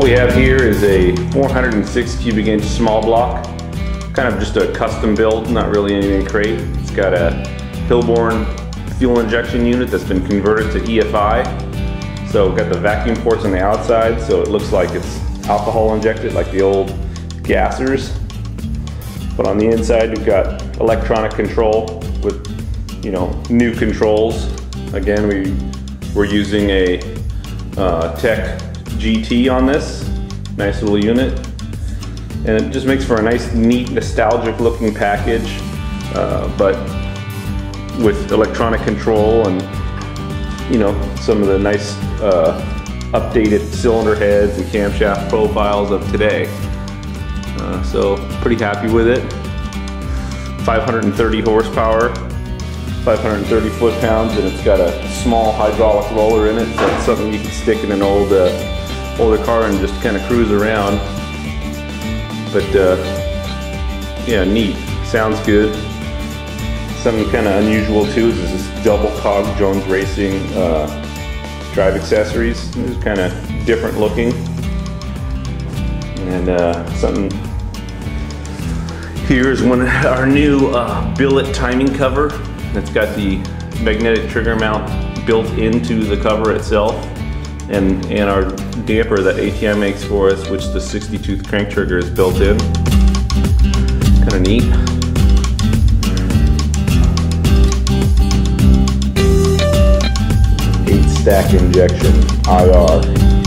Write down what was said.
What we have here is a 406 cubic inch small block, kind of just a custom build, not really anything crate. It's got a Hilborn fuel injection unit that's been converted to EFI. So we've got the vacuum ports on the outside, so it looks like it's alcohol injected, like the old gassers. But on the inside, we've got electronic control with, you know, new controls. Again, we're using a Tech GT on this. Nice little unit, and it just makes for a nice, neat, nostalgic looking package, but with electronic control and, you know, some of the nice updated cylinder heads and camshaft profiles of today. So pretty happy with it. 530 horsepower, 530 foot-pounds, and it's got a small hydraulic roller in it, so it's something you can stick in an old older car and just kind of cruise around. But yeah, neat. Sounds good. Something kind of unusual too is this double cog Jones Racing drive accessories. It's kind of different looking, and something. Here's one of our new billet timing cover. It's got the magnetic trigger mount built into the cover itself, and our damper that ATI makes for us, which the 60-tooth crank trigger is built in. Kind of neat. Eight stack injection IR.